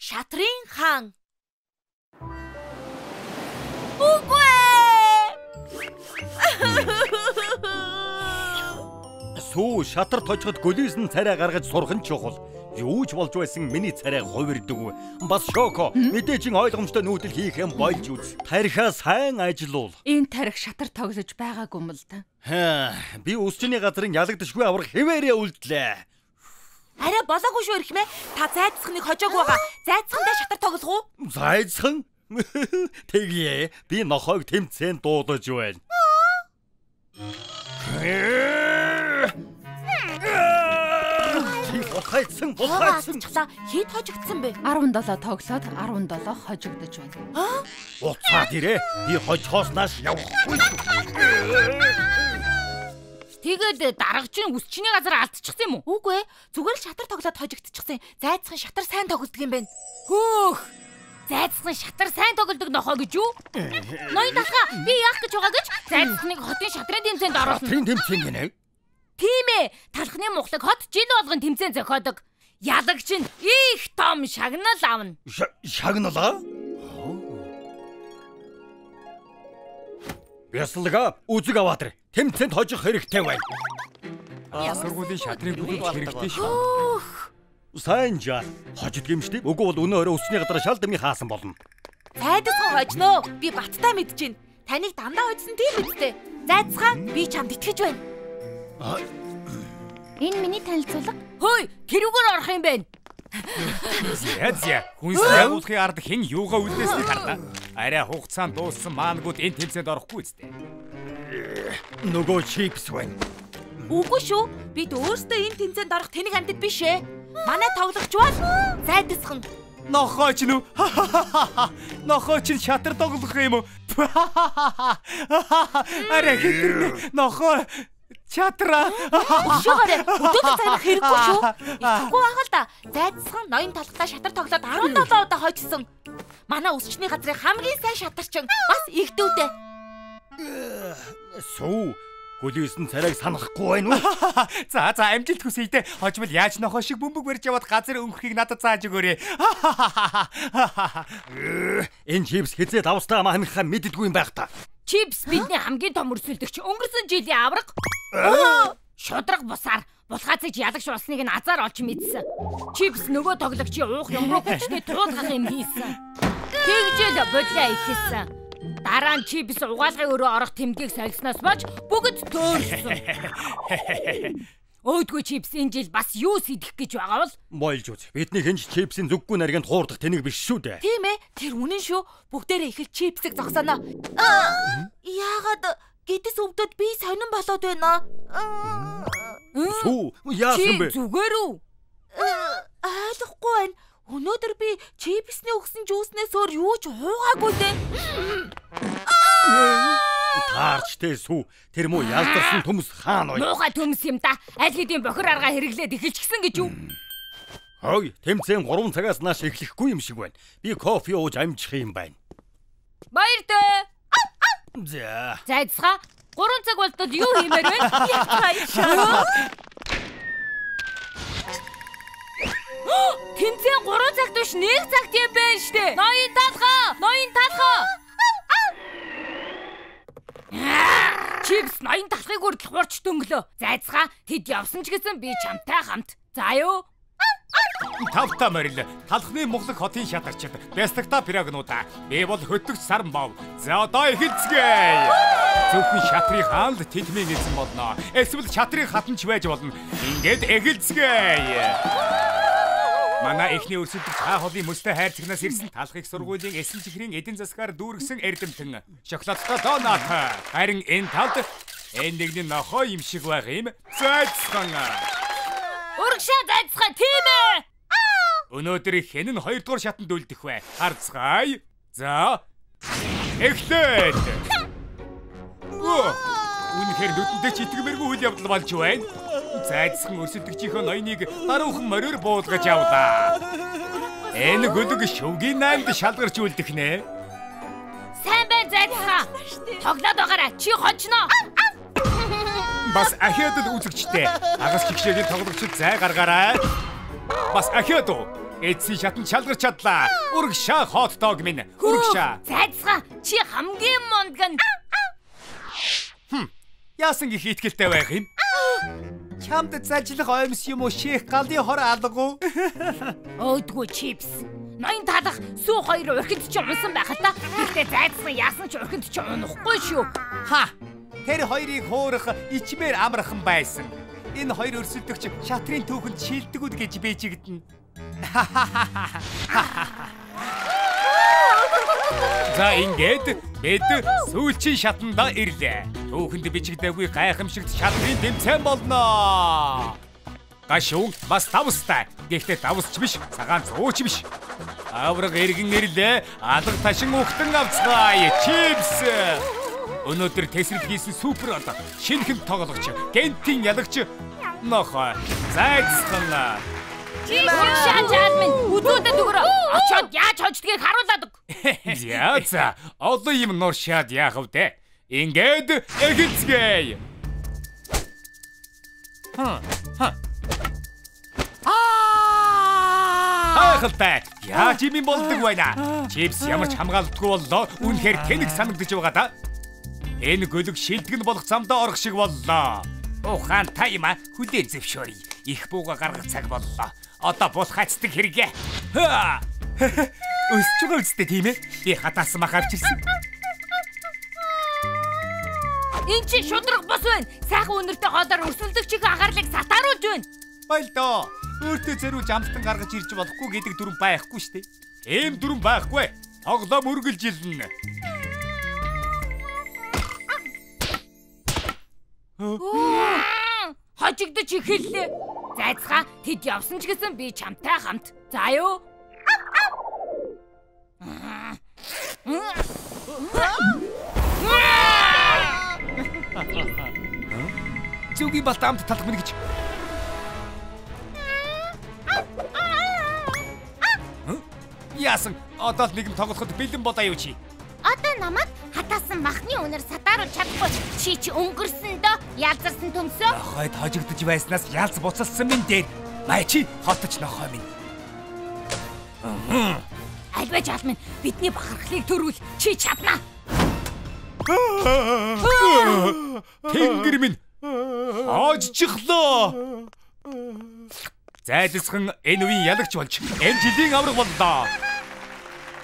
шатрын хаан. Сүү шатар тожход гөлөөсөн царай гаргаж сурхан чухал. Юуч болж байсан миний царай говьрдгүй. Бас шоко мэдээжийн ойлгомжтой нүүдэл хийх юм болж үз. Тарихаа сайн ажиллуул. Энэ тарих шатар тоглож байгаагүй юм л да. Би өсчний газрын ялагдшгүй аврах хэвээрээ үлдлээ. Арай болоогүй шүү ирхмээ. Та зайцхныг хожоог байгаа. Зайцхандаа шатар тоглох уу? Зайцхан? Тэгье. Би нохойг тэмцээнд дуудаж байна. Хайцсан болхайцсан чала хит хожигдсан бэ 17 тоглоод 17 хожигдож байна. Уцаад ирээ. Би хожхооснаас явахгүй. Тэгээд дарагчийн үсчний газар алдчихсан юм уу? Үгүй ээ. Зүгээр л шатар тоглоод хожигдчихсан. Зайцхан шатар сайн тоглодог юм байна. Хөөх. Зайцхан шатар сайн тоглодог нохоо гэж юу? Ноён талхаа би яах гэж байгаа гэж зайцхныг хотын шатрын тэмцээнд оруулсан. Тэн тэмцээнд гэнэ. Тийм ээ, талхны мухлаг хот жил болгон тэмцээн зохиодог. Ялагч нь их том шагнал авна. Шагналаа? Яслага үзэг аваад тэмцээнд хожих хэрэгтэй байна. Сургуулийн шатрын бүлэг хэрэгтэй шүү. Сайн жаа. Хожид гэмшдэг. Үгүй бол өнөө өрөө өсний гадар шал дэмий хаасан болно. Зайдсан хожно. Би баттай мэдэж байна. Таныг дандаа хожсон тийм үстэй. Зайцхан би чамд итгэж байна. Энэ миний танилцуулга. Хөөе, тэрүүгээр орох юм байна. Зя, хүн саруулахын ард хэн юугаа үлдээсний хардаа. Арай хугацаанд дууссан маангууд энэ тэмцээнд орохгүй үстэй. Нөгөө чипс байна. Үгүй шүү. Бид өөрсдөө энэ тэмцээнд орох тэнийг амтд биш ээ. Манай тоглогч бол зайдсхан. Нохооч нь. Нохооч нь шатар тоглох юм уу? Арай хитрнэ. Нохоо Чатра. Шугаарэ. Өдөөд танах хэрэггүй шүү. Итгэхгүй байх л да. Зайдсан ноён талхаа шатар тоглоод 17 удаа хожсон. Манай өсчний газрын хамгийн сайн шатарчин бас игдүүдээ. Сүү гөлөөсөн царайг санахгүй байна уу? За амжилт хүсье дээ. Хожмол яаж нохоо шиг бөмбөг барьж яваад газар өнгөрөхийг надад зааж өгөөрэй. Энэ чипс хизээ давстаа манайхаа мэддэггүй юм байх та. Чипс бидний хамгийн том өрсөлдөгч өнгөрсөн жилийн авраг шудраг бусаар булгаацж ялагч улсныг нь азар олж мэдсэн. Чипс нөгөө тоглогчийн уух юмруу хүчтэй туулгах юм хийсэн. Тэгжэл бодлоо ихээсэн. Дараа нь чипс угаалгын өрөө орох тэмдгийг солисноос болж бүгд төөрсөн. Өөдгөө чипс энэ жил бас юу сидэх гэж байгаа бол болж үз. Бидний хинж чипсийн зүггүй наргинд хуурдах тэнийг биш шүү дээ. Тийм ээ. Тэр үнэн шүү. Бүгдээрээ ихэл чипсийг зогсооно. Яагаад гэдэс өвдөд би сонин болоод байна аа? Сүү яасан бэ? Зүгээр үү? Ойлгохгүй байна. Өнөөдөр би чипсний өгсөн жүүснээс өөр юу ч уугаагүй дээ. Таарчтэй сүү. Тэр муу ялдарсан төмс хаан ой. Муухай төмс юм да. Аль хэдийн бохир аргаа хэрэглээд эхэлчихсэн гэж юу? Хой, тэмцээн 3 цагаас нааш эхлэхгүй юм шиг байна. Би кофе ууж амжих юм байна. Баяр дөө. За. Зайцгаа 3 цаг болтол юу хиймээр вэ? Тэмцээн 3 цагт биш 1 цагт юм байна штэ. Ноён талхаа, ноён талхаа. Чипс ноён талхыг хүртэл хуурч дөнгөлөө. Зайцгаа тэд явсан ч гэсэн би чамтай хамт. За юу? Тавта морил. Талхны мухлаг хотын шатарчд. Бястагта пирогнууда. Би бол хөтлөгч сарн бов. За одоо эхэлцгээе. Зөвхөн шатрын хаанд тэдмийн эзэн болно. Эсвэл шатрын хатанч байж болно. Ингээд эхэлцгээе. Манай эхний өрсөлдөгч хаа холын мөстэй хайрцагнаас ирсэн талхыг сургуулийн эсэн чихрийн эдийн засгаар дүүргэсэн эрдэмтэн. Шоколадтай донат. Харин энэ талд энэ нэгний нохоо юм шиг байх юм. Зайцхан. Урагшаа зайцхан тийм ээ. Өнөөдөр хэн нь 2-р шатанд үлдэх вэ? Харцгаая. За. Эхлээд. Үнэхээр нүдэндээ ч итгэмээргүй үйл явдал болж байна. Зайцхан өрсөлдөгчийнхөө ноёныг даруухан мориор буулгаж явлаа. Энэ гөлөг шүвгийн наанд шалгарч үлдэх нэ. Сайн байна зайцхан. Тоглоод байгаарай. Чи хожно. Бас ахиад л үзэгчтэй. Агас чигшээний тоглогчд зай гаргаарай. Бас ахиад уу. Эцсийн шатан шалгарч чадлаа. Урагшаа хот дог минь. Урагшаа. Цайцгаа чи хамгийн мундаг. Яасан гэх итгэлтэй байх юм? Чамд зажлах оймс юм уу? Шейх галын хор алгуу. Өөдгөө чипс. Ноён талхаа сүү хоёр урхид ч унсан байхад та ихтэй зайдсан яасан ч урхид ч унахгүй шүү. Ха. Тэр хоёрыг хуурах ичмээр амархан байсан. Энэ хоёр өрсөлдөгч шатрын түүхэнд шилдэгүүд гэж бэжигдэн. За ингээд бид сүүлчийн шатанда ирлээ. Түүхэнд бэжигдээгүй гайхамшигт шатрын тэмцээн болноо. Гашуун бас тавстай. Гэхдээ давсч биш, цагаан зөөч биш. Авраг эргэн ирлээ. Алга ташин өгтөн авцгаая. Чипс. Өнөөдөр тесрэг хийсэн супер одоо. Шинэхэн тоглогч, гентийн ялагч нохоо. Зайцхан. Чипс шаачаад минь үдүүдэд өгөрөө. Очоод яаж хождгийг харуулдаг. Яца. Одоо юм нуршаад яах вэ? Ингээд эхэлцгээе. Ха. Хайхалтай. Яаж юм болдог байна? Чипс ямар ч хамгаалдаггүй боллоо. Үнэхээр тэнэг санагдаж байгаа да. Энэ гөлөг шилдэг нь болох замдаа орох шиг боллоо. Ухаан тайма хүлээн зөвшөөрье. Их бууга гаргах цаг боллоо. Одоо бул хацдаг хэрэгэ. Өсч байгаа үстэй тийм ээ. Би хатаас мах авчирсан. Энд чи шудраг бос байна. Сайхан өнөртэй хоолоор өрсөлдөгчийг агаарлыг сатааруулж байна. Баялаа. Өөртөө зэрүү жамстан гаргаж ирж болохгүй гэдэг дүрм байхгүй штэ. Ийм дүрм байхгүй. Тоглоом үргэлж илнэ. Хажигдаж ихэллээ. Зайцгаа тэд явсан ч гэсэн би чамтай хамт. За юу? Зүгийн балтаамд талх мэнэ гэж. Яасан одоо л нэгэн тоглоход бэлэн бодоо юу чи? Одоо намайг хатаасан махны өнөр сатааруу чадахгүй чи чи өнгөрсөн дөө ялзарсан төмсөө. Хойд хожигдож байснаас ялз буцалсан минь дээр. Бая чи хотч нохоо минь. Альбач алмын бидний бахархлыг төрүүл чи чадна. Тэнгэр минь хожчихлоо. Зайлсхан энэ үеийн ялагч болж энэ жилийн авраг боллоо.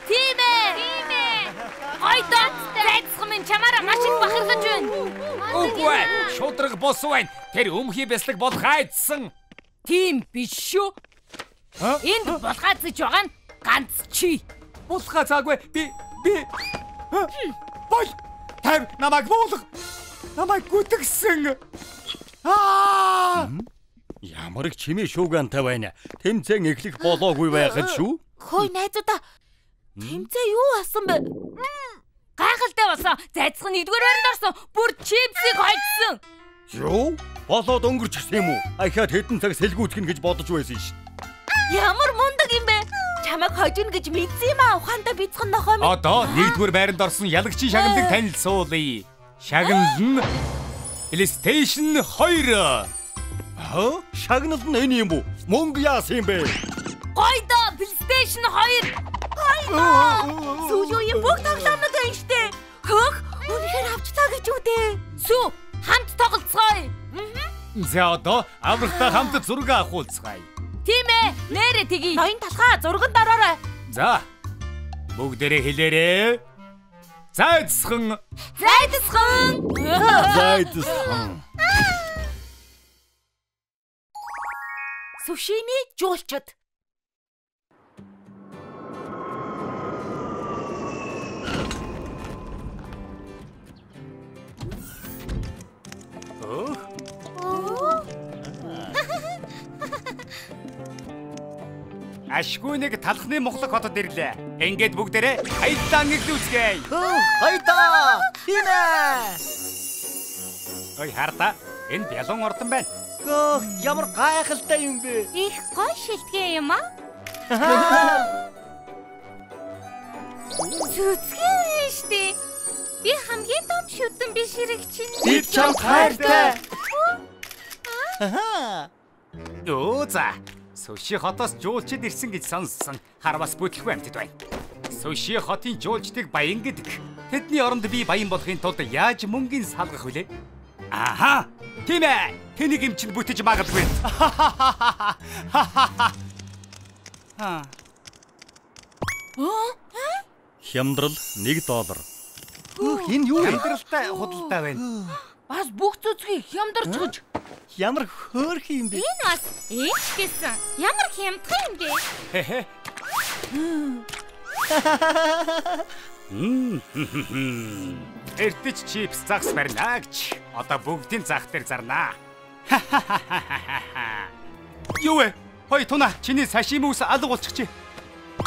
Тийм ээ. Ойдоо зайлсхан минь чамаараа маш их бахарлаж байна. Үгүй шудраг бос байна. Тэр өмхий бяслаг болох айдсан. Тийм биш шүү. Энд булгаацж байгаа нь ганц чи. Булгаа цаагүй би. Бой. Тэр намайг буулга. Намайг гүтгсэн. Аа! Ямар их чимээ шуугаантай байна. Тэмцээн эхлэх болоогүй байхад шүү. Хөөе найзуудаа. Тэмцээ юу асан бэ? Гайхалтай болсон. Зайцхан 1-р орнд орсон. Бүр чипсийг хойдсон. Юу? Болоод өнгөрч гисэн юм уу? Ахаад хэдэн цаг сэлгүүтгэн гэж бодож байсан шин. Ямар мундаг юм бэ? Чамайг хожигно гэж мэдсэн юм аа. Ухаанда бицхэн нохоо минь. Одоо 1-р байранд орсон ялагчийн шагналыг танилцуулъя. Шагнал нь PlayStation 2. Хөө? Шагналд нь энэ юм уу? Мөнгө яасан юм бэ? Гойдо PlayStation 2. Гойдо. Сүүлийн үеийн бүх тоглоомнууд байна штэ. Хөөх, үнэхээр авчлаа гэж үү дээ. Сүү, хамт тоглоцгоё. За одоо аврагтай хамт зураг авахулцгаая. Тийм ээ, нээрээ тгий. Ноён талхаа зурганд ороорой. За. Бүгдээрээ хэлээрээ. Зайцхан. Зайцхан. Зайцхан. Сүшими жуулчд. Ашгүй нэг талхны мохлог хотод ирлээ. Ингээд бүгдээрээ хаядан иглүүцгээе. Хаяда! Хийнэ! Ой харта, энэ бялон ордон байна. Ямар гайхалтай юм бэ? Их гой шилтгэ юм аа. Зүцгэн штий. Би хамгийн том шүтэн биш хэрэг чинь. Би чам хайртай. Йоо за. Сүши хотоос жуулчид ирсэн гэж сонссон. Харвас бүтлэхгүй амьтд байна. Сүши хотын жуулчдыг баян гэдэг. Тэдний оронд би баян болохын тулд яаж мөнгөний салгах вүлээ? Аха! Тийм ээ. Тэнийг эмч нь бүтэж магадгүй. Ха. Хямдрал 1 доллар. Бүх энэ юу хямдралтай худалдаа байна. Бас бүх зүцгийг хямдарч гэж. Ямар хөөрх юм бэ? Энэ бас их гэсэн. Ямар хямдхан юм бэ? Эртэж чипс загс барина гэж. Одоо бүгдийн зах дээр зарнаа. Юу вэ? Хой туна чиний сашими ус алга болчих чи.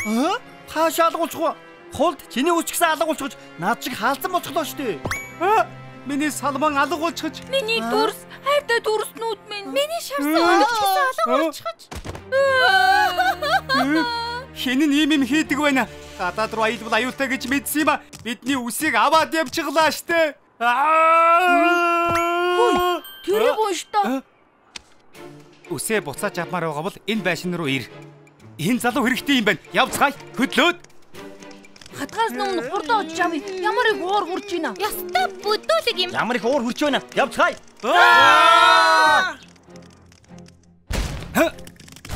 Аа? Хаашаа алга болчих вэ? Хулд чиний үсгсээ алга болчих гэж наад шиг хаалцсан болчихлоо шүү дээ. Аа? Миний салман алга болчихж. Миний дүрс, хайртай дүрснүүд минь. Миний шарсан өнгөчсөн алга болчихж. Хинэн ийм юм хийдэг байна. Гадаад руу аялбал аюултай гэж мэдсэн юм а. Бидний үсийг аваад явчихлаа штэ. Тэр юу штэ? Үсээ буцааж авмаар байгаа бол энэ байшин руу ир. Энэ залуу хэрэгтэй юм байна. Явцгаая. Хөдлөөд. Хатгаас нүм хурдан очиж авъя. Ямар их уур хурж байна. Ястай бүдүүлэг юм. Ямар их уур хурж байна. Явцгаая.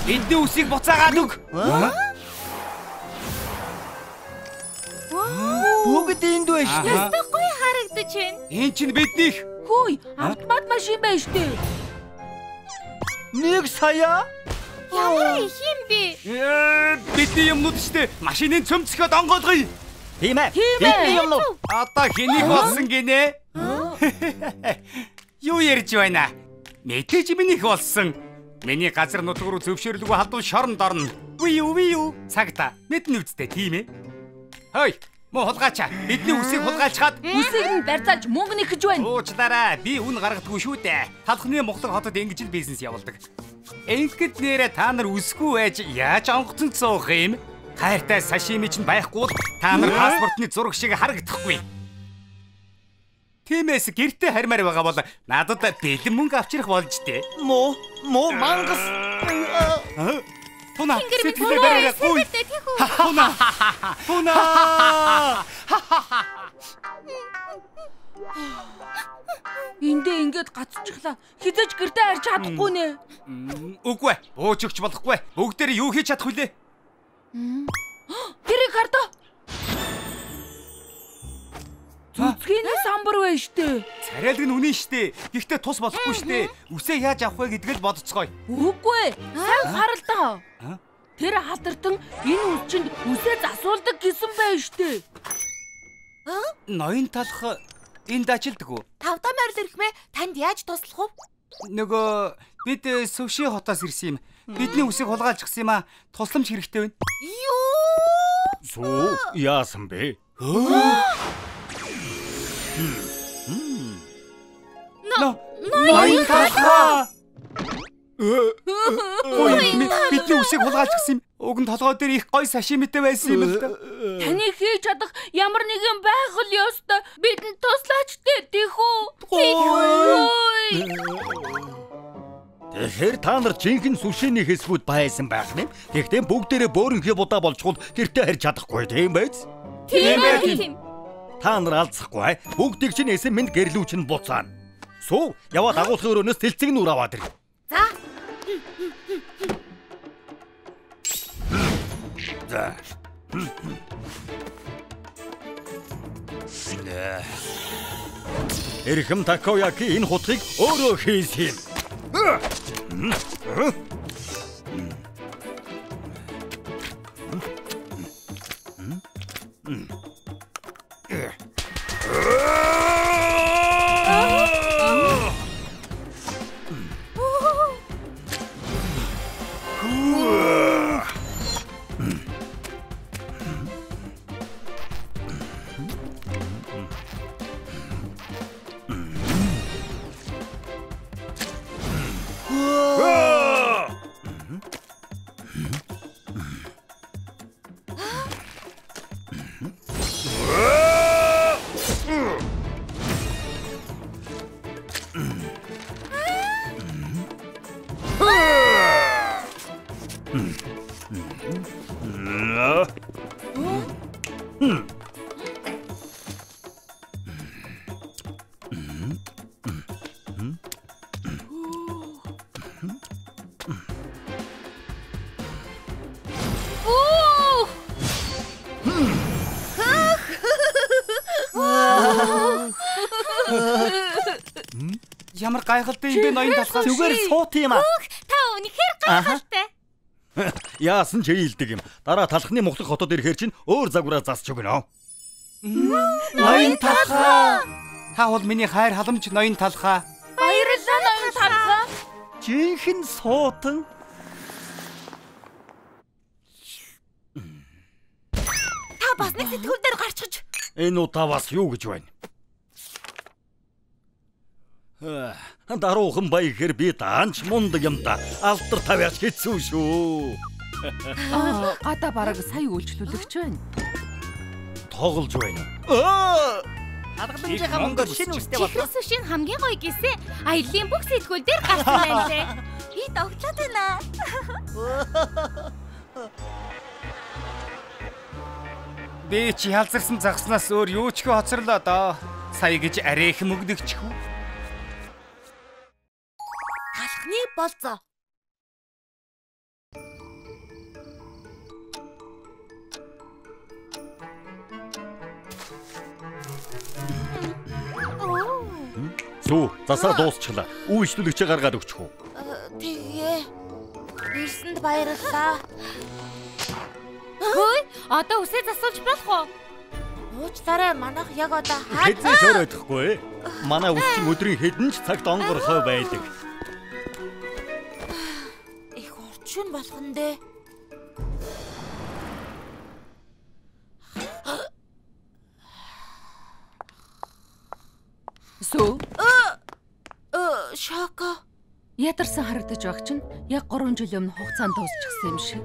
Эндээ үсийг буцаагаад үг. Бүгд энд байна шүү дээ. Ястай гоё харагдаж байна. Энд чинь биднийх. Хөөе, автомат машин байна шүү дээ. Нэг сая. Ямар их юм бэ? Бидний юмнууд ч дээ машины цөмцгөөд онгойлгоё. Тийм ээ. Бидний юмнууд. Одоо хэнийг болсон гинэ? Юу ярьж байна? Мэдээж минийх болсон. Миний газар нутаг руу зөвшөөрлөгөө халдуу шорон дорно. Юу? Цагта мэднэ үсттэй тийм ээ. Хой, муу хулгайчаа. Бидний үсийг хулгайлчаад үсийг нь барьцааж мөнгө нэхэж байна. Уучлаарай. Би үн гаргадаггүй шүү дээ. Талхны Монгол хотод ингэж л бизнес явуулдаг. Ингээд нэрэ та нар үсгүй байж яаж онгоцон цоох юм? Хайртай сашими ч байхгүй та нар паспортны зураг шиг харагдахгүй. Тиймээс гэртээ хармаар байгаа бол надад бэлэн мөнгө авчрах болж дээ. Муу мангас. Туна сэтгэлээ барай. Туна. Эндээ ингээд гацчихлаа. Хизэж гэртээ харж чадахгүй нэ. Үгүй. Бууж өгч болохгүй. Бүгдээрээ юу хийж чадах вүлээ? Тэрийг хардаа. Цүцгийнээ самбар байна штэ. Царайлг нь үнэн штэ. Гэхдээ тус болохгүй штэ. Үсээ яаж авах вэ гэдгээ л бодцгоё. Үгүй. Сайн харалтаа. Тэр халтартан энэ үлчэнд үсээ засуулдаг гэсэн байна штэ. Ноён талхаа энд ажилддаг уу? Тавдаа морил ирэх мэ? Танд яаж туслах вэ? Нөгөө бид Сүши хотоос ирсэн юм. Бидний үсийг хулгайлж гсэн юм аа. Тусламж хэрэгтэй байна. Юу? Суу яасан бэ? Ноён талхаа. Бидний үсийг хулгайлж гсэн юм. Уг нь толгой дээр их гой сашимитэй байсан юм л да. Таны хийж чадах ямар нэгэн байх л ёстой. Бидэнд туслаач тийх үү? Тэгэхээр та нар жинхэнэ сүшиний хэсгүүд байсан байх юм. Гэхдээ бүгдээрээ бөөрнхий будаа болчихвол гэртээ харж чадахгүй тийм байц. Тийм ээ. Та нар алдсахгүй. Бүгдийг чинь эсэм минь гэрлүү чинь буцаана. Суу яваа дагуулхын өрөөнөөс тэлцэг нүр аваад ир. За. Эрхэм Такояки энэ хутгийг өөрөө хийсэн. Ямар гайхалтай юм бэ ноён талхаа. Зүгээр суут юм аа. Та үнэхээр гайхалтай. Яасан ч хийлдэг юм. Дараа талхны мохлох хотод ирэхээр чинь өөр загвараа засч өгнө. Ноён талхаа. Та бол миний хайр халамж ноён талхаа. Баярлалаа ноён талхаа. Жинхэнэ суутан. Та бас нэг сэтгүүл дээр гарчиж. Энэ удаа бас юу гэж байна? Даруухан бай ихэр би даанч мундаг юм да. Алдар тавьяач хэцүү шүү. Гадаа бараг сая үйлчлүүлэгч байна. Тоглож байна. Хадгаламжийнхаа мөнгөөр шинэ үстэй боллоо. Шинэ хамгийн гоё гисээ аялын бүх сэлгүүл дээр гарсан байна лээ. Би тоглоод байна. Би чи ялзарсан загснаас өөр юу ч хоцорлоо доо. Сая гэж арих мөгдөгчхүү. Талхны болзоо. Сүү, засаа дуусчлаа. Үйлчлүүлэгчээ гаргаад өгчих үү? Тэгээ. Ирсэнд баярлалаа. Хөөе, одоо үсээ засуулж болох уу? Уучлаарай, манайх яг одоо хаач. Хэзээ ч өрөөдөхгүй. Манай үсчин өдрийн хэдэн ч цагт онгорхой байдаг. Шүн болгон дээ. Сүү. Шоко. Ядарсан харагдаж байх чинь яг 3 жил өмнө хугацаанд дуусчихсан юм шиг.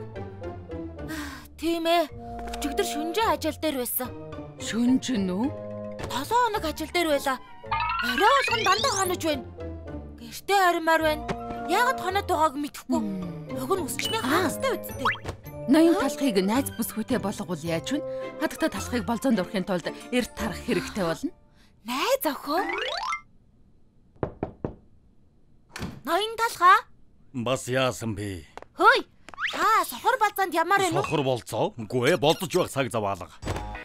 Тийм ээ. Өчигдөр шүнжэн ажил дээр байсан. Шүнжэн үү? 7 хоног ажил дээр байлаа. Орой болгон дандаа ханаж байна. Гэртээ аримаар байна. Яагаад ханаад байгааг мэдэхгүй. Өгөн үсчмээ хаастай үздэг. Ноён талхыг найз бүсгүүтэй болгоул яаж вэ? Хадагта талхыг болзоонд урахын тулд эрт тарах хэрэгтэй болно. Найз охоо. Ноён талхаа. Бас яасан бэ? Хөөе. Аа, сохор болзоонд ямар байна? Сохор болзоо? Үгүй ээ, болдож байх цаг зав алга.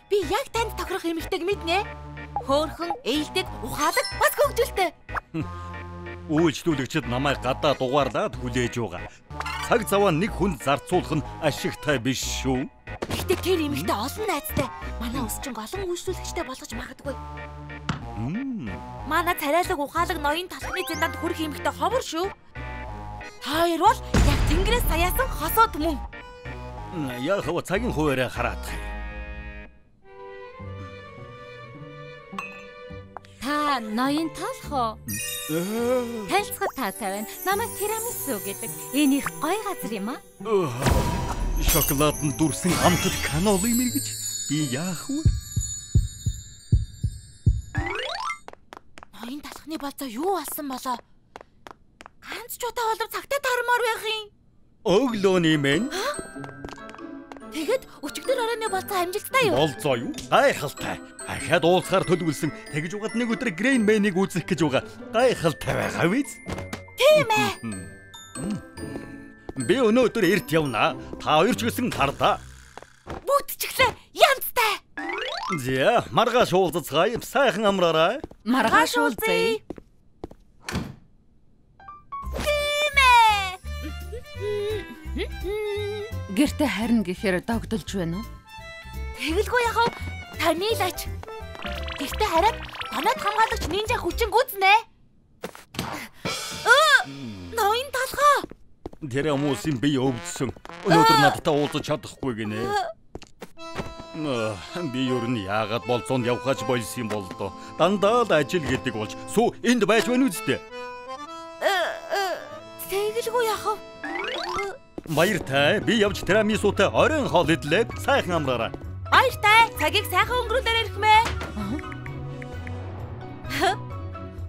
Би яг танд тохирох эмэгтэйг мэднэ. Хөөхөн, ээлдэг, ухаалаг, бас хөвгөлтэй. Үйлчлүүлэгчид намайг гадаа дугаарлаад хүлээж байгаа. Цаг заваа нэг хүнд зарцуулах нь ашигтай биш шүү. Гэхдээ тэр эмэгтэй олон найзтай. Манай өсчин олон үйлчлүүлэгчтэй болгож магадгүй. Манай царайлаг ухаалаг ноён талхны зэнданд хүрэх эмэгтэй ховор шүү. Хоёр бол яг тэнгэрээс саяасан хосоод мөн. Яг хава цагийн хуваараа хараад. Та ноён талхаа. Танилцахад таатай байна. Намайг тирамису гэдэг. Энэ их гоё газар юм аа. Шоколад нь дүрсэн амтд каноли мэргэж би яах вэ? Ноён талхны болзоо юу болсон болоо? Ганц ч удаа болов цагтаа тармаар байх юм. Өглөөний мэн. Тэгэд өчигдөр оройны болцоо амжилттай юу? Болцоо юу? Гайхалтай. Ахаад уулсаар төлөвлөсөн. Тэгж угад нэг өдөр Грейн Мэнийг үзэх гэж байгаа. Гайхалтай байгаа биз? Тийм ээ. Би өнөөдөр эрт явнаа. Та хоёр ч гэсэн тардаа. Бүтчихлээ. Янцтай. Зя, маргааш уулзцгаая. Сайхан амраарай. Маргааш уулзъя. Тийм ээ. Гэртээ харин гэхээр догдолж байна уу? Тэгэлгүй яхав танилаач. Гэртээ хараад танад хамгаалагч нинжа хүчин гүзнэ. Ноён талхаа. Тэр хүмүүсийн бие өвдсөн. Өнөөдөр надтай уулзах чадахгүй гинэ. Би юу нэг яагаад болзоонд явхаач болсон юм бол доо. Дандаа л ажил гэдэг болж сүү энд байж байна үсттэй. Тэгэлгүй яхав. Баяртай, би явж тирамисутай оройн хоол идлээ. Сайхан амраарай. Баяртай, цагийг сайхан өнгөрүүлээрэй хэмээ.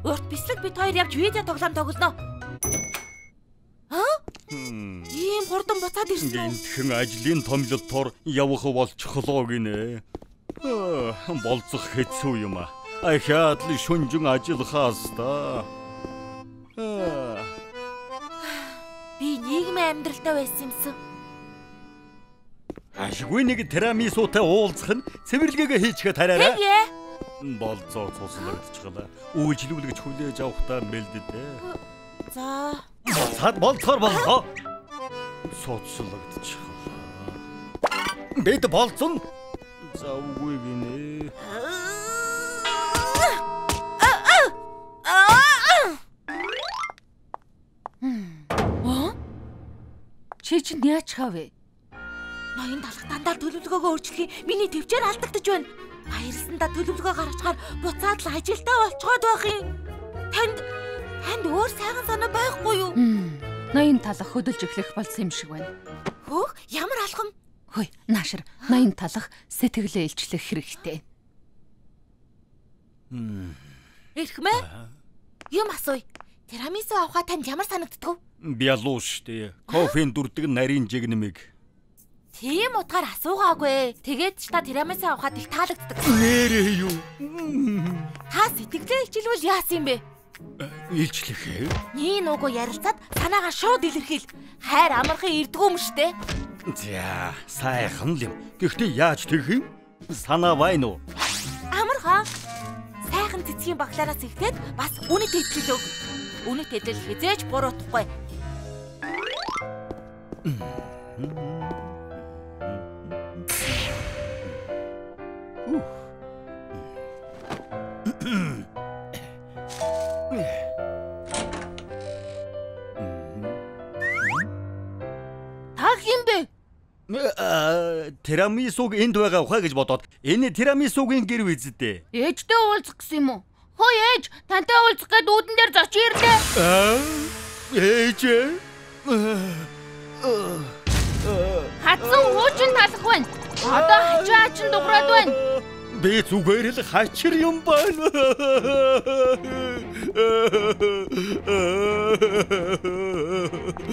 Урт бислэг бид хоёр явж видео тоглоом тоглоно. Аа? Ийм хурдан буцаад ирсэн үү? Гэнэтхэн ажлын томлолтоор явах болчихлоо гинэ. Болцох хэцүү юм аа. Ахаад л шүнжин ажиллахаас та. Би нийгмийн амьдралдаа байсан юмсан. Ашгүй нэг тирамисутай уулзах нь цэвэрлэгээ хийчихэд хараарай. Болцоо цуслагдчихлаа. Үйлчлүүлэгч хүлээж авахдаа мэлдэтэ. За. Цаад болцоор болцоо. Цуслагдчихлаа. Бид болцсон. Завгүй гинэ. Чи чинь яаж хавэ? Ноён талхаа дандаа төлөвлөгөөгөө өөрчлөхий миний төвчээр алдагдж байна. Баярлсандаа төлөвлөгөө гаргачаар буцаад л ажилдаа олцоход байх юм. Танд өөр сайхан санаа байхгүй юу? Ноён талхаа хөдөлж эхлэх болсон юм шиг байна. Хөөх, ямар алхам? Хөөе, Наашир, ноён талхаа сэтгэлээ илчлэх хэрэгтэй. Ирэх мэ? Юм асууя. Тирамису авахаа танд ямар санагддаг? Би алуу штэ. Кофеийн дүрдэг нарийн жигнэмэг. Тийм утгаар асуугаагүй. Тэгээд ч та тирамису авахад их таалагддаг. Нэрээ юу? Та сэтгэлээ илчилвэл яасан юм бэ? Илчлэх. Нин уугүй ярилцаад санаагаа шууд илэрхийл. Хайр амархан ирдгүү юм штэ. За, сайхан л юм. Гэхдээ яаж тэрх юм? Санаа байна уу? Амархан. Сайхан цэцгийн баглаараас ихтэйд бас үнэтэй хэлэл өг. Үнэтэй хэлэл хизээж буруутахгүй. Тирамисуг энд байгаа ухаа гэж бодоод энэ тирамисугийн гэр визтэй. Ээжтэй уулзах гэсэн юм уу? Хөөе ээж, тантай уулзах гээд үүдэн дээр зоч ирлээ. Ээж. Хатсан хуучин талах байна. Одоо хачаа чин дуграад байна. Би зүгээр л хачир юм байна.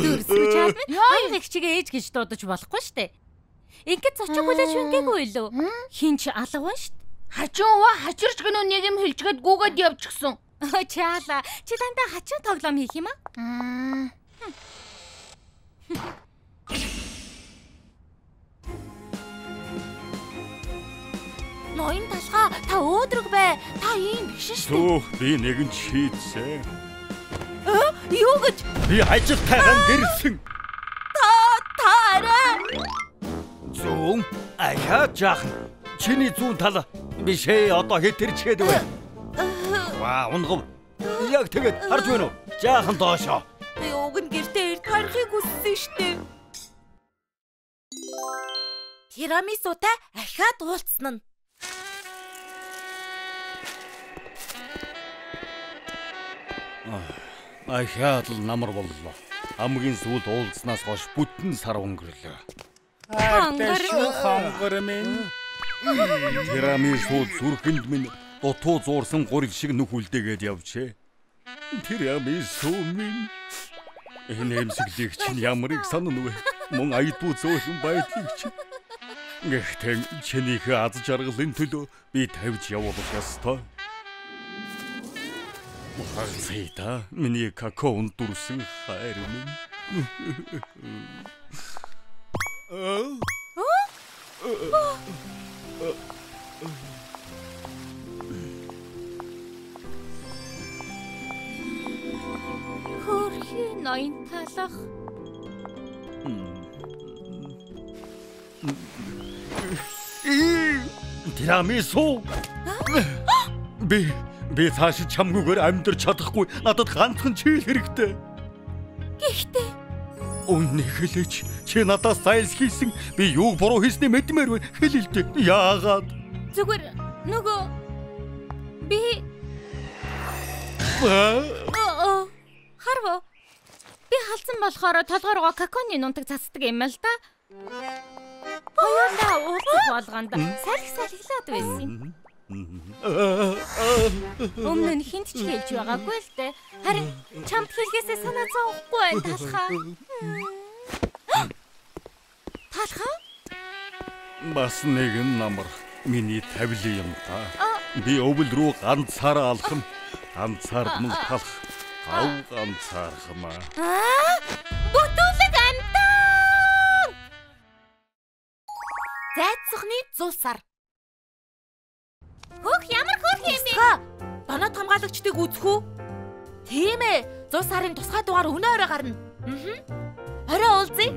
Дүрсгүй чад. Яа, их чиг ээж гэж дуудаж болохгүй штэ. Ингээд зочих хүлээж шингээгүй илүү. Хинч алга байна штт. Хажуугаа хачирч гинөө нэг юм хэлжгээд гүгээд явчихсан. Чаала. Чи дандаа хачин тоглоом хийх юм аа? Ноён талхаа та өөдрөг бай. Та ийм биш штт. Төөх би нэгэн чийдсэн. Юу гэж? Би хажиг тайхан гэрсэн. Таарай. Зүүн, ахаа жаахан. Чиний зүүн тал биш ээ, одоо хэтэрчгээд байна. Ваа, унгав. Яг тэгээд харж байна уу? Жаахан доошоо. Би өгн гэртээ ирд харахыг хүссэн штеп. Тирамисутай ахаад уулзсан нь. Ахаад л намар боллоо. Амгийн сүүл уулзнаас хойш бүтэн сар өнгөрлөө. Хангар минь. Тирамису зүрхэнд минь дутуу зуурсан гурил шиг нүхүлдээгээд явжээ. Тирамису минь. Энэ эмсэглийг чинь ямар их санана вэ? Мөн аядгүй зөөлөн байдлыг чинь. Гэхдээ чинийхээ аз жаргалын төлөө би тавьж явуулах ёстой. Махацэйта миний какаон дүрсэн хайр минь. Хөрхий ноён талхаа. Тирамису. Би цааш чамгүйгээр амьдарч чадахгүй. Надад ганцхан чийл хэрэгтэй. Гэхдээ үнэн хэлээч, чи надаас зайлс хийсэн, би юу буруу хийсний мэдмээр байна. Хэлэлдэ. Яагаад? Зүгээр нөгөө би харваа. Би халдсан болохоор толгоороо каконы нунтаг цацдаг юм л да. Хоёулаа уух болгонд салхи салхилаад байсан. Өмнө нь хинт ч хэлж байгаагүй л дээ. Харин чамд хэлгээсээ санаа зовхгүй байна талхаа. талхаа? Бас нэгэн намар миний тавилын юм та. Би өвөл рүү ганцаар алхам. Ганцаар мөн талх. Ав ганцаар хмаа. Бүтүүлэг амтан! Зайцсахны 100 сар. Хөөх ямар хөөх юм бэ? Манай хамгаалагчдыг үзэх үү? Тийм ээ. 100 сарын тусгай дугаар өнөө өрөө гарна. Орой уулзъя.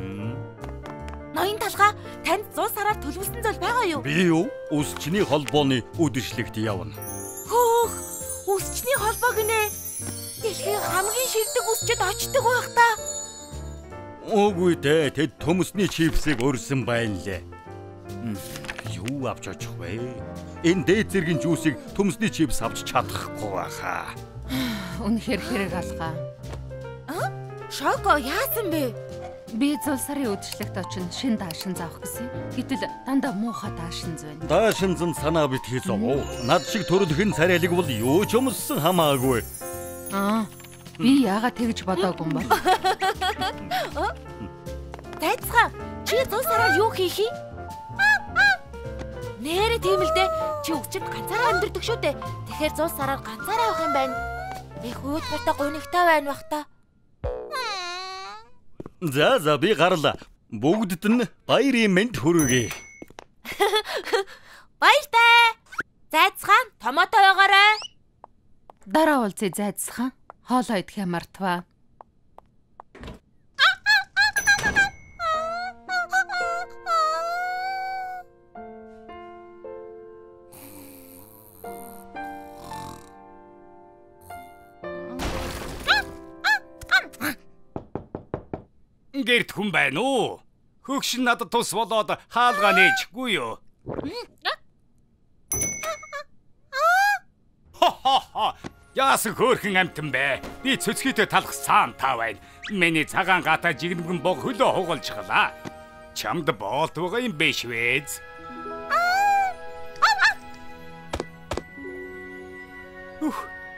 Ноён талхаа танд 100 сараар төлөвлөсөн зүйл байгаа юу? Би юу? Үсчний холбооны үдшилэгт явна. Хөөх, үсчний холбоо гинэ. Дэлхийн хамгийн шилдэг үсчэд очдөг байх та. Үгүй дээ, тэд төмөсний чипсийг өрсөн байна лээ. Юу авч очих вэ? Энэ дээд зэргийн жүүсийг төмөсний чипс авч чадахгүй байхаа. Үнэхээр хэрэг алгаа. Аа? Шого яасан бэ? Би 100 сарын үдшилэгт очно шин даашин заах гэсэн. Гэтэл дандаа муухай даашин зүйн. Даашин зэн санаа битгий зов. Над шиг төрөлхөн царайлаг бол юу ч юмсан хамаагүй. Аа. Би яагаад тэгж бодоагүй юм бэ? Тайцгаа. Чи 100 сараар юу хийх вэ? Нээрээ тийм л дээ. Чи өгчөд ганцаараа амьдэрдэг шүү дээ. Тэгэхээр 100 сараар ганцаараа явах юм байна. Их хүүд бүртэ гонигтай байна бах та. За би гарла. Бүгдд нь баярын мэнд хүргэе. Баяртай. Зайцхан томоотой байгаарай. Дараа уулзъя зайцхан. Хоол идэх ямар тва. Гэрт хүн байна уу? Хөгшин надад тус болоод хаалгаа нээчихгүй юу? Яасан хөөрхөн амтан бэ? Би цөцгийтэй талхсан та байна. Миний цагаан гатаа жигнэгэн бог хөлөө хугалчихлаа. Чамд боолт байгаа юм биш вэз?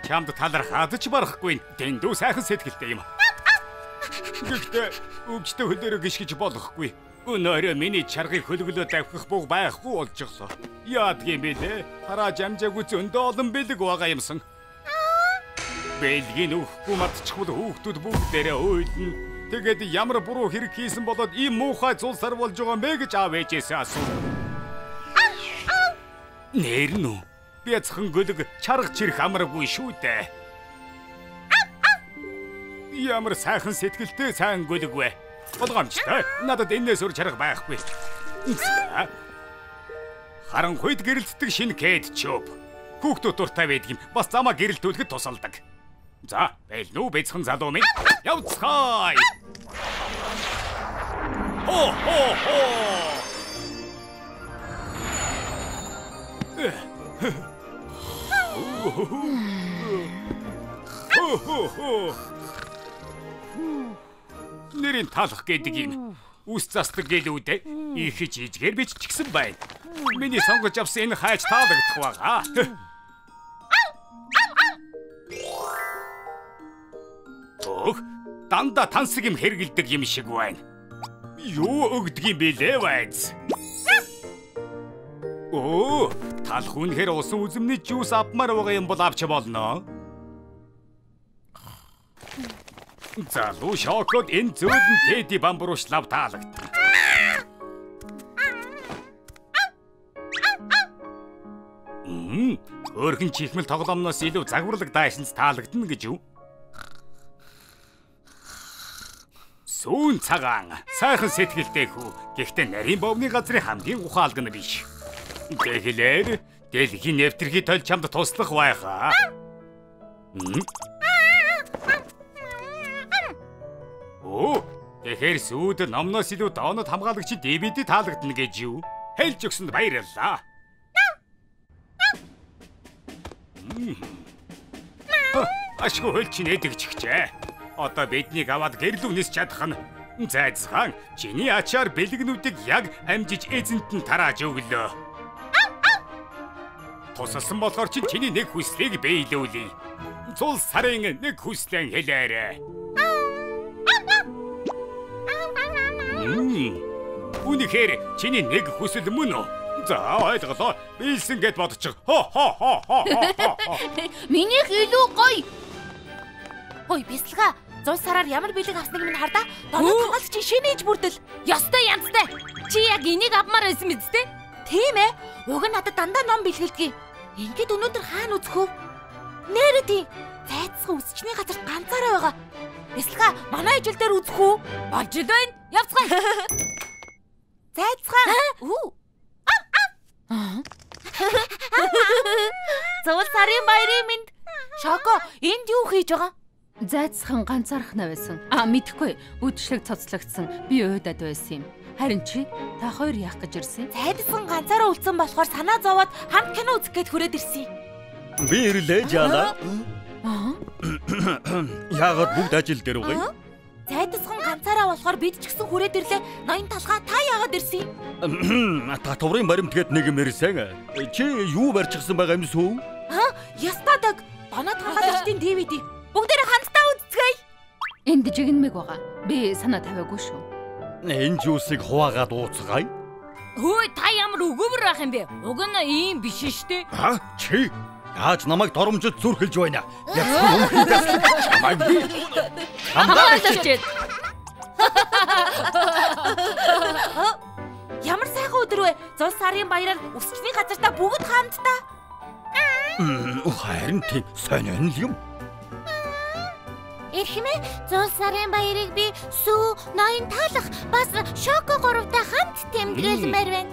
Чамд талархаад ч барахгүй. Дэндүү сайхан сэтгэлтэй юм. Гэхдээ өвчтө хөлөөрөө гიშгэж болохгүй. Өнөөрөө миний чаргыг хөлгөлөө давхих бог байхгүй болчихлоо. Яадгийн бэлээ? Хараач амжаагүй зөндөө олон бэлэг байгаа юмсан. Бэлгийн өөхгүй матчихвал хүүхдүүд бүгдээрээ ойлно. Тэгээд ямар буруу хэрэг хийсэн болоод ийм муухай зул сар болж байгаа мэ гэж аав ээжээсээ асуув. Нэр нь би зөвхөн гөлөг чарга чирэх амаргүй шүү дээ. Ямар сайхан сэтгэлтэй сайн гөлөг вэ? Болгоомжтой. Надад энэс өр чарга байхгүй. Харанхуйд гэрэлтдэг шинэ кэд чоп. Хүүхдүүд дуртай байдаг юм. Бас замаа гэрэлтүүлэхэд тусалдаг. За, байлнуу бэцхэн залуу минь. Явцгаая. Хо хо хо. Хо хо хо. Нэрийн талх гэдэг юм. Үс застдаг гэлүүдээ их жижгээр биччихсэн байна. Миний сонгож авсан энэ хайч таалагдах байгаа. Ох, дандаа тансаг юм хэргэлдэг юм шиг байна. Юу өгдөг юм бэлээ байц? Оо, талх үнэхээр усан үзмний жуус авмаар байгаа юм бол авч болно. Залуу шоколад энэ зөөлөн тэди бамбурушлав таалагдаг. Өөрхөн чихмэл тоглоомноос илүү загварлаг дайшинс таалагдана гэж юу? Сүүн цагаан, сайхан сэтгэлтэй хүү. Гэхдээ нарийн бовны газрын хамгийн ухаалгана биш. Тэгэлэр дэлхийн нэвтрхий толь чамд туслах байхаа. Тэгэхээр сүүд номноос илүү доонод хамгаалагч DVD таалагдана гэж юу? Хэлж өгсөнд баярлалаа. Ашгүй хөл чинь эдэгчихжээ. Одоо биднийг аваад гэрлүү нисч чадах нь. Зайцхан, чиний ачаар бэлэгнүүдийг яг амжиж эзэнт нь тарааж өглөө. Тусалсан болохоор чи чиний нэг хүслийг биелүүлээ. Цул сарын нэг хүслэн хэлээрээ. Үнэхээр чиний нэг хүсэл мөн үү? За ойлголоо. Бийлсэн гэд бодчих. Минийх илүү гоё. Хой бяцлага. Зуун сараар ямар бэлэг авсныг минь хардаа. Донод тоглолт чинь шинээж бүрдэл. Ёстой янзтай. Чи яг энийг авмаар байсан биз дээ? Тийм ээ. Уг нь надад дандаа ном бэлгэлдэг. Ингээд өнөөдөр хаана үзэх вэ? Нээрээ тий. Зайцхан үсчний газар ганцаараа байгаа. Бяцлага манай ижил дээр үзэх үү? Болж л байна. Явцгаая. Зайцхан. Үу. Зуун сарын баярын минь. Шоко энд юу хийж байгаа? Зайцхан ганцаархна байсан. Аа мэдхгүй. Үдшилэг цоцлогдсон. Би уйдад байсан юм. Харин чи та хоёр яах гэж ирсэн? Зайдсан ганцаараа үлдсэн болохоор санаа зовоод хамт кино үзэх гээд хүрээд ирсэн. Би ирлээ жаалаа. Яагаад бүгд ажил дээр угай? Зайдсан ганцаараа болохоор бид ч гэсэн хүрээд ирлээ. Ноён талхаа та яагаад ирсэн? Та товрын баримт гээд нэг юм ирсэн. Чи юу барьчихсан байгаа юм сүү? Аа ястадаг. Банаа талхаа төштийн DVD. Бүгдээрээ хамтдаа үзцгээе. Энд жигнэмэг байгаа. Би санаа тавиагүй шүү. Энд юусыг хуваагаад ууцгаая. Хөөе, та ямар өгөөмөр байх юм бэ? Уг нь ийм биш штэ. Аа, чи яаж намайг доромжид зүрхэлж байна? Яцхан өмхийдээс чамайг би. Хамгаалчихье. Ямар сайхан өдөр вэ? Зун сарын баяраар үсчний газартаа бүгд хамтдаа. Харин тийм сонин юм. Эрхэмээ, зуун сарын баярыг би сүү, ноён талхаа, бас шоко гуравтай хамт тэмдэглэмээр байна.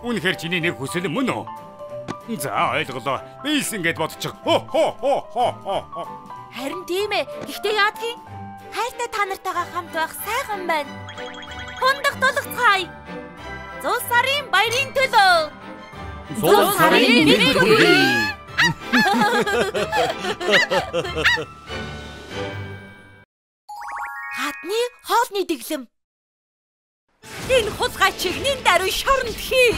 Үнэхээр чиний нэг хүсэл мөн үү? За ойлголоо. Бийлсэн гэд бодчих. Харин тийм ээ. Гэхдээ яадгийн? Хайртай та нартайгаа хамт байх сайхан байна. Хундах тулгцгаая. Зуун сарын баярын төлөө. Зуун сарын нэг хүргэе. Хатны хоолны дэглэм. Энэ хулгай чигнийн даруй шоронд хий.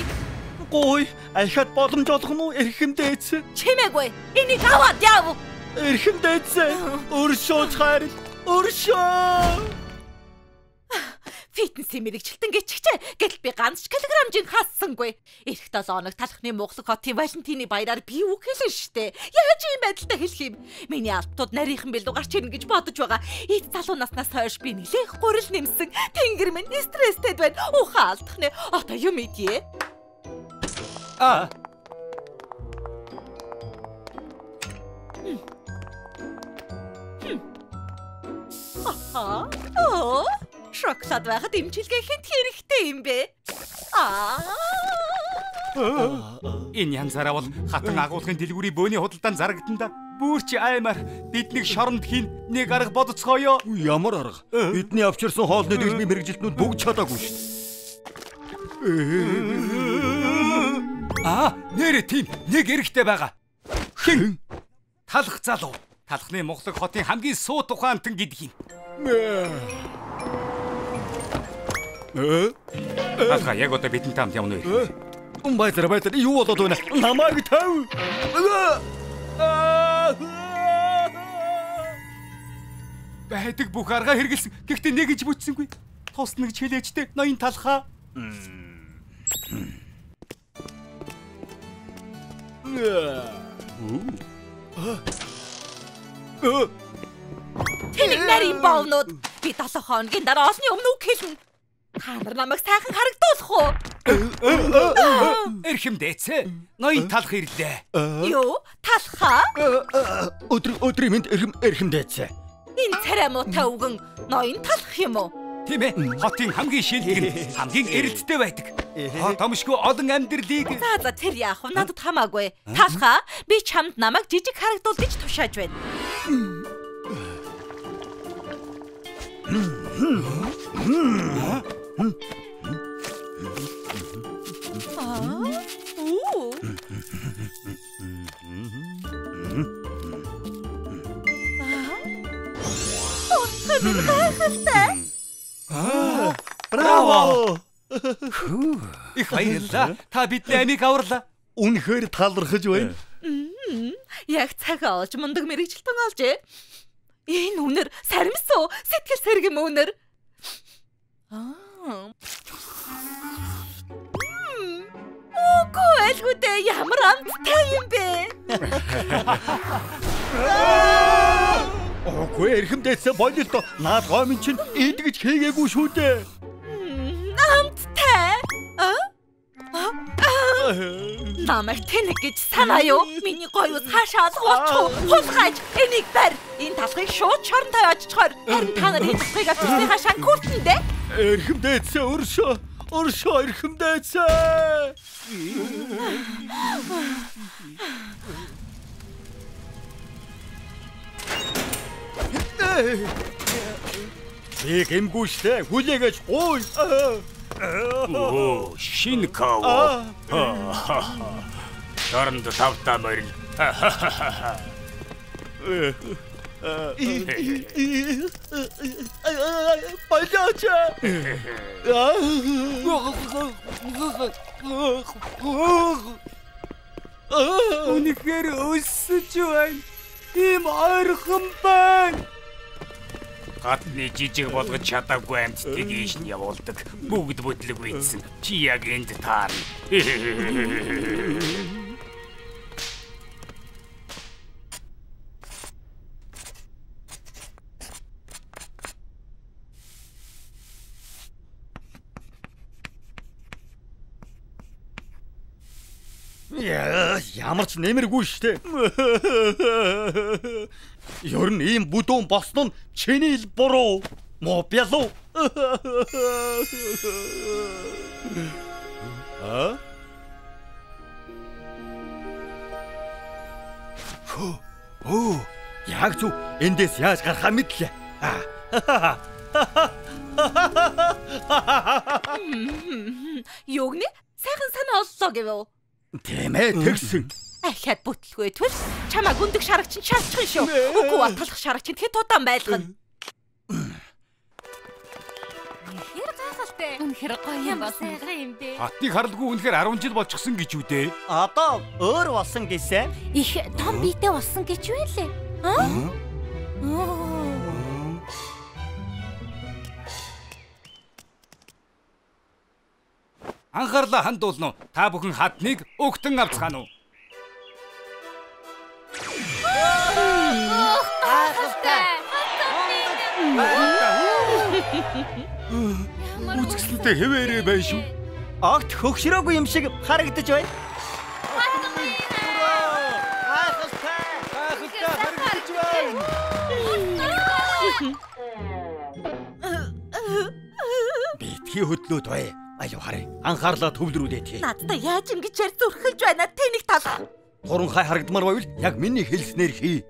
Гой, айхад боломж олох нь эрхэм дээдс. Чимээгүй. Энийг аваад яав. Эрхэм дээдс. Өршөөж хайрл. Өршөө. Фитнесийн мэрэгчлэн гिचгчээ. Гэтэл би ганц килограмм жин хаассангүй. Ирэх 7 хоног талхны Монгол хотын Валентины баяраар би үхэлэн штэ. Яаж ийм байдалтай хэлэх юм? Миний алтууд нарийнхан билүү гарч ирнэ гэж бодож байгаа. Ит залуу наснаас хойш би нэлээх гурил нэмсэн. Тэнгэр минь стресстэй байна. Ухаа алдах нэ. Одоо юм идье. Аа. Аха. Оо. Шоколад байхад имчилгээ хэд хэрэгтэй юм бэ? Энэ янзаараа бол хатан агуулгын дэлгүүрийн бөөний худалдаанд зарагдана да. Бүрч аймаар биднийг шоронд хийн нэг арга бодцгоё. Ямар арга? Бидний авчирсан хоолны дэлгүүрийн мэрэгжилтнүүд бүгд чадаагүй шүү. Аа, нэрээ тийм нэг эрэгтэй байгаа. Хин? Талх залуу. Талхны Монгол хотын хамгийн сууд ухаантан гэдэг юм. Талхаа яг одоо бидний тамд явна үү? Байцар юу болоод байна? Намайг тав. Байдаг бүх арга хэрэгэлсэн. Гэхдээ нэг иж бүтсэнгүй. Туснаг чилээжтэй ноён талхаа. Тэнийг нарийн болнууд. Би 7 хоногийн дараа осны өмнө үг хэлнэ. Та нар намайг сайхан харагдуулах уу? Эрхэм дээдсэ. Ноён талхаа ирлээ. Юу? Талхаа? Өдрийн минь эрхэм дээдсэ. Энэ царай муутай үгэн ноён талхаа юм уу? Тийм ээ. Хотын хамгийн шилдэг, хамгийн эрэлттэй байдаг. Хот омшгүй олон амьдралыг. За тэр яах вэ? Надад хамаагүй. Талхаа, би чамд намайг жижиг харагдуул гэж тушааж байна. Браво! Их баярлалаа. Та бидний амиг аварла. Үнэхээр талархаж байна. Яг цагаа олж мундаг мэрэгчлэн олжээ. Энэ үнэр саримсуу, сэтгэл сэргэм үнэр. Аа. Үгүй айлгүй дээ, ямар амттай юм бэ? Үгүй эрхэмдээсээ болилдоо наад гоо минь чинь идгэж хийгээгүй шүү дээ. Амттай? Намайг тэнэг гэж санаа юу? Миний гоё ус хашаад хуучгүй, хулгайж, энийг барь. Энэ талхыг шууд шорнтой очичхоор. Харин та нар энэ талхыг авчирсны хашаан күртэн дээ. Эрхэмдээсээ өршөө. Orşa erkimdeyse. Bekim kuşte hüle geç koy. Ooo şin kava. Şarımda tavtam öyle. Palyaça! Ünlükler üstü çöğen, hem arıqım ben! Qatını cicik bolğı çataqı əmtitlik eşinə oldıq. Бүгд бүтлэг үйдсэн, чи яг энд таарна. Ямар ч нэмэргүй штэ. Ер нь ийм бүдүүн босно нь чиний л буруу. Мо бязуу. А? Оо, яг зү эндээс яаж гарахаа мэдлээ. Юугны сайхан санаа оллоо гэвэл. Тэмээ тэгсэн. Ахаад бүтлгүй твэл чамаа гүндэг шарагч нь шалчихын шүү. Үгүй бол талх шарагч нь тэгэхэд удаан байлгана. Үнэхээр гайхалтай. Үнэхээр гоё юм байна. Сайхан юм бэ. Хатыг харалгүй үнэхээр 10 жил болчихсон гэж үү дээ. Одоо өөр болсон гэсэн. Их том биетэй болсон гэж байлээ. Аа? Анхаарлаа хандуулна уу? Та бүхэн хатныг өгтөн авцгаана уу? Үзэсгэлэнтэй хэвээрээ байна шүү. Огт хөгшрөөгүй юм шиг харагдаж байна. Битгий хөдлөөд бай. Аяа хараа. Анхаарлаа төвлөрүүлээ тий. Надтай яаж ингэж ярь зүрхэлж байна тэнэг талхаа. Гурван хай харагдмаар байвал яг миний хэлснээр хий.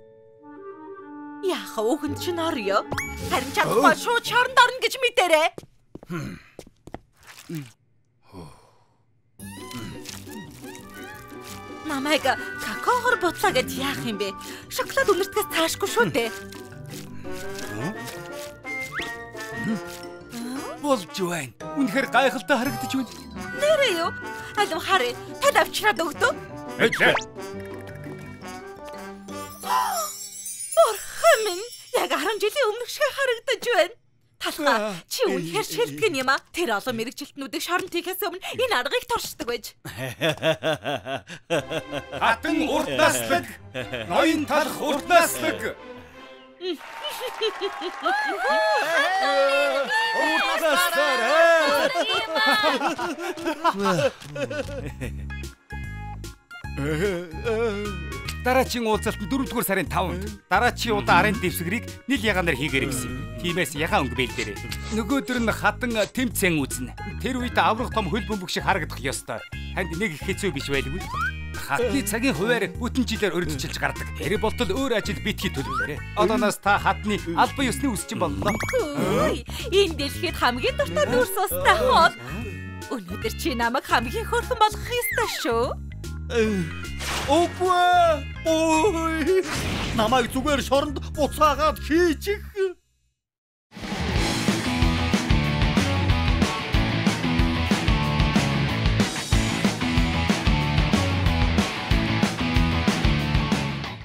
Яах өвгөн чинь орё. Харин чадахгүй шууд шоронд орно гэж мэдэрээ. Намайг какаогоор бутлаа гэж яах юм бэ? Шоколад өмнөртгөөс цаашгүй шүү дээ. Болж байна. Үнэхээр гайхалтай харагдаж байна. Нэрээ юу? Алуу хараа. Тад авчираад өгдөө. Ээ. Орхамин яг 10 жилийн өмнөх шиг харагдаж байна. Талхаа чи үнэхээр шилтгэн юм аа. Тэр олон мэрэгжилтнүүдийг шорон тийхээс өмнө энэ аргыг туршдаг байж. Хатан уртнаслаг. Ноён талх уртнаслаг. Дараачийн уулзалт нь 4-р сарын 5-нд. Дараачийн удаа арын дэвсгэрийг нийл ягаанаар хийгээрэй гэсэн. Тиймээс яхаа өнгө бэлдээрэй. Нөгөөдөр нь хатан тэмцэн үзнэ. Тэр үед аврах том хөл бөмбөг шиг харагдах ёстой. Танд нэг их хэцүү биш байлгүй. Хатны цагийн хуваар бүтэн жилээр өргөжилж гардаг. Хэри болтол өөр ажил битгий төлөвлөрөө. Одооноос та хатны албан ёсны үсчин боллоо. Энэ дэлхийд хамгийн дуртай дүрс устай хоол. Өнөөдөр чи намайг хамгийн хөөрхөн болгох ёстой шүү. Намайг зүгээр шоронд буцаагаад хийчих.